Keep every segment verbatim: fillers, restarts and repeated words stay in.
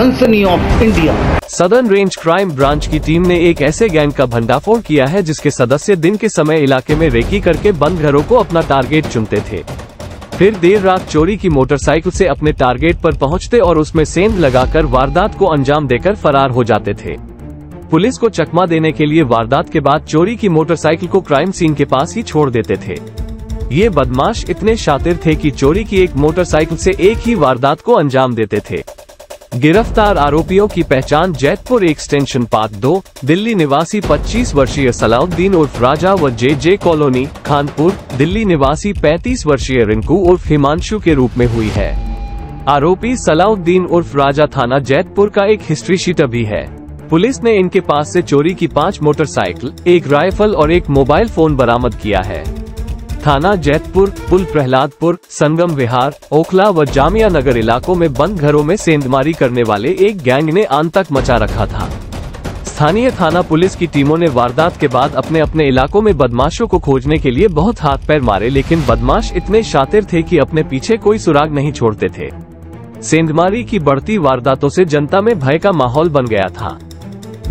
सनसनी of India. Southern range crime branch की team ने एक ऐसे गैंग का भंडाफोड़ किया है जिसके सदस्य दिन के समय इलाके में रेकी करके बंद घरों को अपना टारगेट चुनते थे, फिर देर रात चोरी की मोटरसाइकिल से अपने टारगेट पर पहुंचते और उसमें सेंध लगाकर वारदात को अंजाम देकर फरार हो जाते थे। पुलिस को चकमा देने के लिए वारदात के बाद चोरी की मोटरसाइकिल को क्राइम सीन के पास ही छोड़ देते थे। ये बदमाश इतने शातिर थे कि चोरी की एक मोटरसाइकिल से एक ही वारदात को अंजाम देते थे। गिरफ्तार आरोपियों की पहचान जैतपुर एक्सटेंशन पार्ट दो, दिल्ली निवासी पच्चीस वर्षीय सलाउद्दीन उर्फ राजा व जेजे कॉलोनी खानपुर, दिल्ली निवासी पैंतीस वर्षीय रिंकू उर्फ हिमांशु के रूप में हुई है। आरोपी सलाउद्दीन उर्फ राजा थाना जैतपुर का एक हिस्ट्री शीटर भी है। पुलिस ने इनके पास से चोरी की पाँच मोटरसाइकिल, एक राइफल और एक मोबाइल फोन बरामद किया है। थाना जैतपुर, पुल प्रहलादपुर, संगम विहार, ओखला व जामिया नगर इलाकों में बंद घरों में सेंधमारी करने वाले एक गैंग ने आतंक मचा रखा था। स्थानीय थाना पुलिस की टीमों ने वारदात के बाद अपने अपने इलाकों में बदमाशों को खोजने के लिए बहुत हाथ पैर मारे, लेकिन बदमाश इतने शातिर थे कि अपने पीछे कोई सुराग नहीं छोड़ते थे। सेंधमारी की बढ़ती वारदातों से जनता में भय का माहौल बन गया था।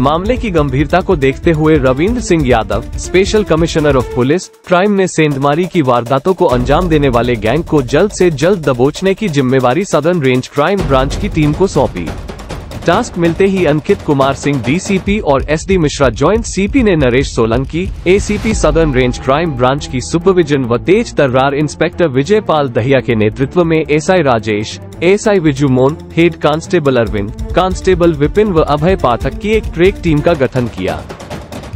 मामले की गंभीरता को देखते हुए Ravindra Singh Yadav, special commissioner of police crime, ने सेंधमारी की वारदातों को अंजाम देने वाले गैंग को जल्द से जल्द दबोचने की जिम्मेवारी सदर्न रेंज क्राइम ब्रांच की टीम को सौंपी। टास्क मिलते ही अंकित कुमार सिंह डीसीपी और एसडी मिश्रा जॉइंट सीपी ने Naresh Solanki, ACP southern range crime branch की सुपरविजन व तेज तर्रार इंस्पेक्टर विजय पाल दहिया के नेतृत्व में SI Rajesh, SI Viju Mon, head constable Arvind, constable Vipin व अभय पाठक की एक ट्रेक टीम का गठन किया।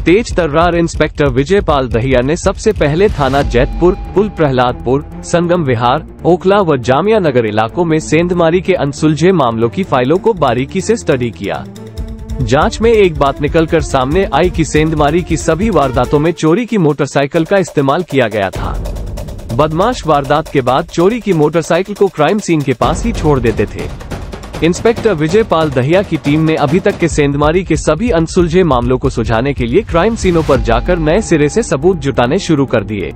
तेज तर्रार इंस्पेक्टर विजय पाल दहिया ने सबसे पहले थाना जैतपुर, पुल प्रहलादपुर, संगम विहार, ओखला व जामिया नगर इलाकों में सेंधमारी के अनसुलझे मामलों की फाइलों को बारीकी से स्टडी किया। जांच में एक बात निकलकर सामने आई कि सेंधमारी की सभी वारदातों में चोरी की मोटरसाइकिल का इस्तेमाल किया गया था। बदमाश वारदात के बाद चोरी की मोटरसाइकिल को क्राइम सीन के पास ही छोड़ देते थे। इंस्पेक्टर विजय पाल दहिया की टीम ने अभी तक के सेंधमारी के सभी अनसुलझे मामलों को सुझाने के लिए क्राइम सीनों पर जाकर नए सिरे से सबूत जुटाने शुरू कर दिए।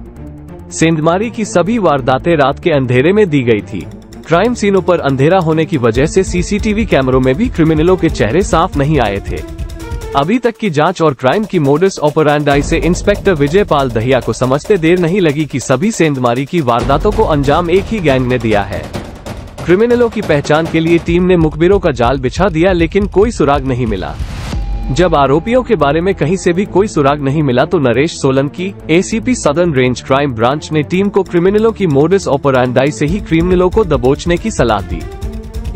सेंधमारी की सभी वारदातें रात के अंधेरे में दी गई थी। क्राइम सीनों पर अंधेरा होने की वजह से सीसीटीवी कैमरों में भी क्रिमिनलों के चेहरे साफ नहीं आए थे। अभी तक की जांच और क्राइम की मोडस ऑपरेंडाई से इंस्पेक्टर विजय पाल दहिया को समझते देर नहीं लगी कि सभी सेंधमारी की वारदातों को अंजाम एक ही गैंग ने दिया है। क्रिमिनलों की पहचान के लिए टीम ने मुखबिरों का जाल बिछा दिया, लेकिन कोई सुराग नहीं मिला। जब आरोपियों के बारे में कहीं से भी कोई सुराग नहीं मिला तो Naresh Solanki, ACP southern range crime branch ने टीम को क्रिमिनलों की मोडस ऑपरेंडाई से ही क्रिमिनलों को दबोचने की सलाह दी।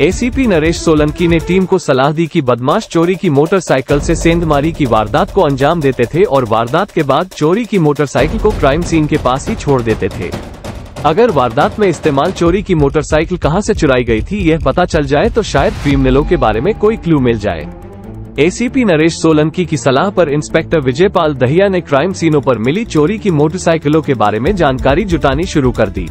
एसीपी नरेश सोलंकी ने टीम को सलाह दी कि बदमाश चोरी की मोटरसाइकिल से सेंधमारी की वारदात को अंजाम देते थे और वारदात के बाद चोरी की मोटरसाइकिल को क्राइम सीन के पास ही छोड़ देते थे। अगर वारदात में इस्तेमाल चोरी की मोटरसाइकिल कहां से चुराई गई थी यह पता चल जाए तो शायद क्रिमिनलों के बारे में कोई क्लू मिल जाए। एसीपी नरेश सोलंकी की सलाह पर इंस्पेक्टर विजय पाल दहिया ने क्राइम सीनों पर मिली चोरी की मोटरसाइकिलों के बारे में जानकारी जुटानी शुरू कर दी।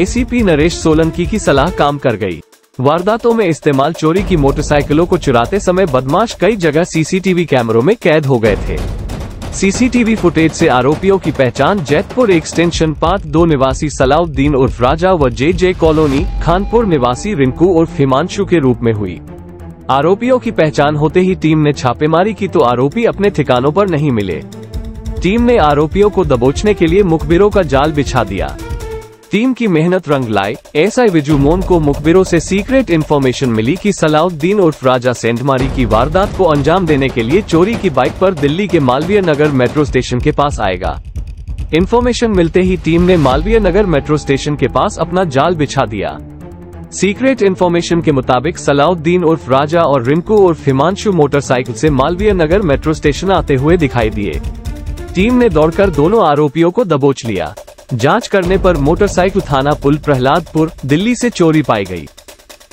एसीपी नरेश सोलंकी की सलाह काम कर गई। वारदातों में इस्तेमाल चोरी की मोटरसाइकिलों को चुराते समय बदमाश कई जगह सीसीटीवी कैमरों में कैद हो गए थे। सीसीटीवी फुटेज से आरोपियों की पहचान जैतपुर एक्सटेंशन पार्ट दो निवासी सलाउद्दीन उर्फ राजा व जेजे कॉलोनी खानपुर निवासी रिंकू उर्फ हिमांशु के रूप में हुई। आरोपियों की पहचान होते ही टीम ने छापेमारी की तो आरोपी अपने ठिकानों पर नहीं मिले। टीम ने आरोपियों को दबोचने के लिए मुखबिरों का जाल बिछा दिया। टीम की मेहनत रंग लाई। एसआई विजू मोन को मुखबिरों से सीक्रेट इन्फॉर्मेशन मिली कि सलाउद्दीन उर्फ राजा सेंधमारी की वारदात को अंजाम देने के लिए चोरी की बाइक पर दिल्ली के मालवीय नगर मेट्रो स्टेशन के पास आएगा। इन्फॉर्मेशन मिलते ही टीम ने मालवीय नगर मेट्रो स्टेशन के पास अपना जाल बिछा दिया। सीक्रेट इन्फॉर्मेशन के मुताबिक सलाउद्दीन उर्फ राजा और रिंकू उर्फ हिमांशु मोटरसाइकिल से मालवीय नगर मेट्रो स्टेशन आते हुए दिखाई दिए। टीम ने दौड़कर दोनों आरोपियों को दबोच लिया। जांच करने पर मोटरसाइकिल थाना पुल प्रहलादपुर, दिल्ली से चोरी पाई गई।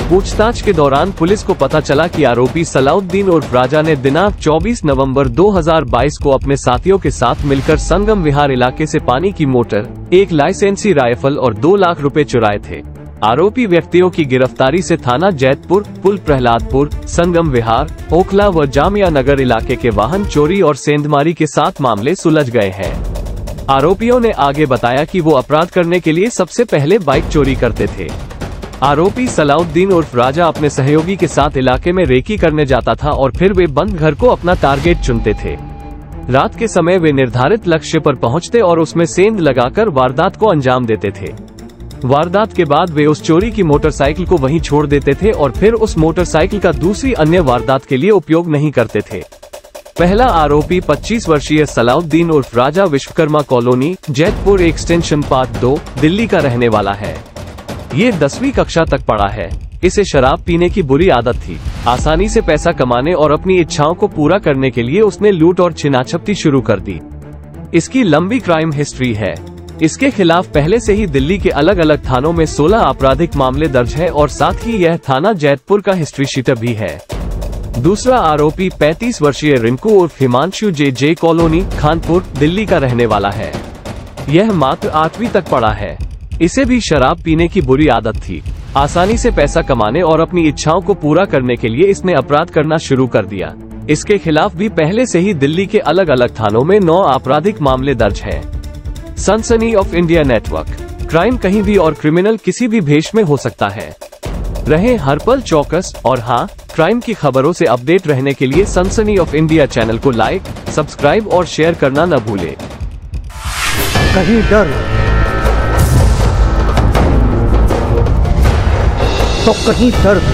पूछताछ के दौरान पुलिस को पता चला कि आरोपी सलाउद्दीन उर्फ राजा ने दिनांक चौबीस नवंबर दो हज़ार बाईस को अपने साथियों के साथ मिलकर संगम विहार इलाके से पानी की मोटर, एक लाइसेंसी राइफल और दो लाख रुपए चुराए थे। आरोपी व्यक्तियों की गिरफ्तारी से थाना जैतपुर, पुल प्रहलादपुर, संगम विहार, ओखला व जामिया नगर इलाके के वाहन चोरी और सेंधमारी के साथ मामले सुलझ गए हैं। आरोपियों ने आगे बताया कि वो अपराध करने के लिए सबसे पहले बाइक चोरी करते थे। आरोपी सलाउद्दीन उर्फ राजा अपने सहयोगी के साथ इलाके में रेकी करने जाता था और फिर वे बंद घर को अपना टारगेट चुनते थे। रात के समय वे निर्धारित लक्ष्य पर पहुंचते और उसमें सेंध लगाकर वारदात को अंजाम देते थे। वारदात के बाद वे उस चोरी की मोटरसाइकिल को वहीं छोड़ देते थे और फिर उस मोटरसाइकिल का दूसरी अन्य वारदात के लिए उपयोग नहीं करते थे। पहला आरोपी पच्चीस वर्षीय सलाउद्दीन उर्फ Raja Vishwakarma colony Jaitpur extension part दो दिल्ली का रहने वाला है। ये दसवीं कक्षा तक पढ़ा है। इसे शराब पीने की बुरी आदत थी। आसानी से पैसा कमाने और अपनी इच्छाओं को पूरा करने के लिए उसने लूट और छिनाछपती शुरू कर दी। इसकी लंबी क्राइम हिस्ट्री है। इसके खिलाफ पहले से ही दिल्ली के अलग अलग थानों में सोलह आपराधिक मामले दर्ज हैं और साथ ही यह थाना जैतपुर का हिस्ट्री शीटर भी है। दूसरा आरोपी पैंतीस वर्षीय रिंकू उर्फ हिमांशु जेजे कॉलोनी खानपुर दिल्ली का रहने वाला है। यह मात्र आठवीं तक पढ़ा है। इसे भी शराब पीने की बुरी आदत थी। आसानी से पैसा कमाने और अपनी इच्छाओं को पूरा करने के लिए इसने अपराध करना शुरू कर दिया। इसके खिलाफ भी पहले से ही दिल्ली के अलग अलग थानों में नौ आपराधिक मामले दर्ज हैं। सनसनी ऑफ इंडिया नेटवर्क। क्राइम कहीं भी और क्रिमिनल किसी भी भेष में हो सकता है। रहें हर पल चौकस और हाँ, क्राइम की खबरों से अपडेट रहने के लिए सनसनी ऑफ इंडिया चैनल को लाइक, सब्सक्राइब और शेयर करना न भूलें। कहीं डर तो कहीं दर्द,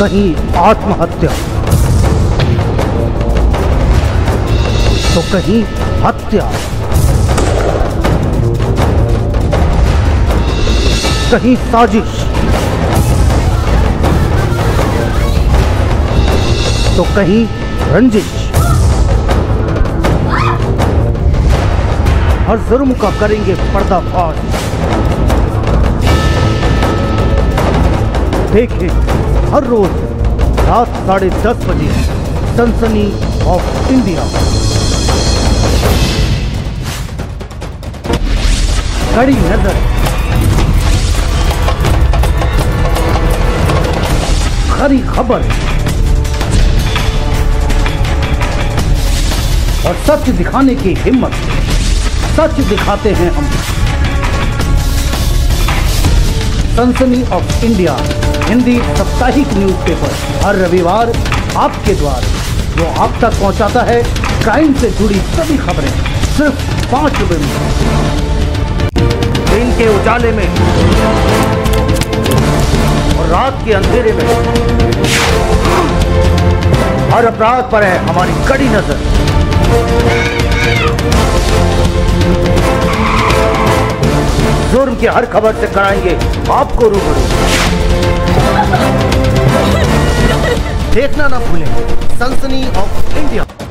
कहीं आत्महत्या तो कहीं हत्या, कहीं साजिश तो कहीं रंजिश। हर जुर्म का करेंगे पर्दाफाश। देखें हर रोज रात साढ़े दस बजे सनसनी ऑफ इंडिया। कड़ी नजर, खरी खबर और सच दिखाने की हिम्मत। सच दिखाते हैं हम। सनसनी ऑफ इंडिया हिंदी साप्ताहिक न्यूज़पेपर हर रविवार आपके द्वार, जो आप तक पहुंचाता है क्राइम से जुड़ी सभी खबरें सिर्फ पाँच रुपए में। दिन के उजाले में और रात के अंधेरे में हर अपराध पर है हमारी कड़ी नजर। जुर्म की हर खबर से कराएंगे आपको रूबरू। देखना ना भूलें सनसनी ऑफ इंडिया।